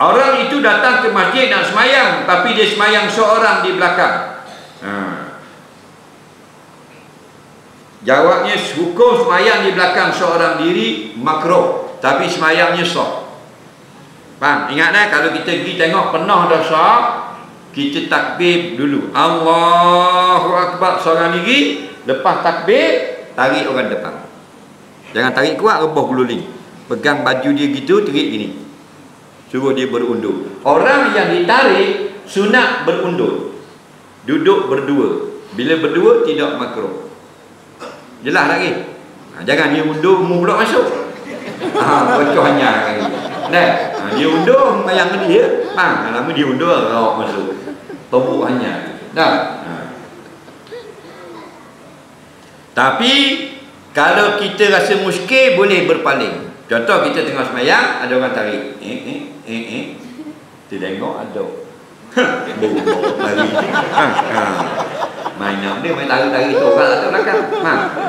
Orang itu datang ke masjid nak semayang, tapi dia semayang seorang di belakang. Jawabnya, hukum semayang di belakang seorang diri makruh, tapi semayangnya sah. Faham? Ingatlah kalau kita pergi tengok penuh dah sah, kita takbir dulu, Allahu Akbar seorang diri. Lepas takbir, tarik orang depan. Jangan tarik kuat, rebah guling. Pegang baju dia gitu, tarik gini, suruh dia berundur. Orang yang ditarik sunat berundur, duduk berdua. Bila berdua tidak makruh. Jelas lagi. Jangan dia undur, umur pula masuk. Bocohnya lagi. Dia undur, bayang dia. Lama dia undur, rawak masuk. Tobuk hanya. Tapi kalau kita rasa muskil, boleh berpaling. Contoh kita tengah semayang, ada orang tarik. Kita tengok ada. Main nak dia main tarik-tarik tokak atau belakang.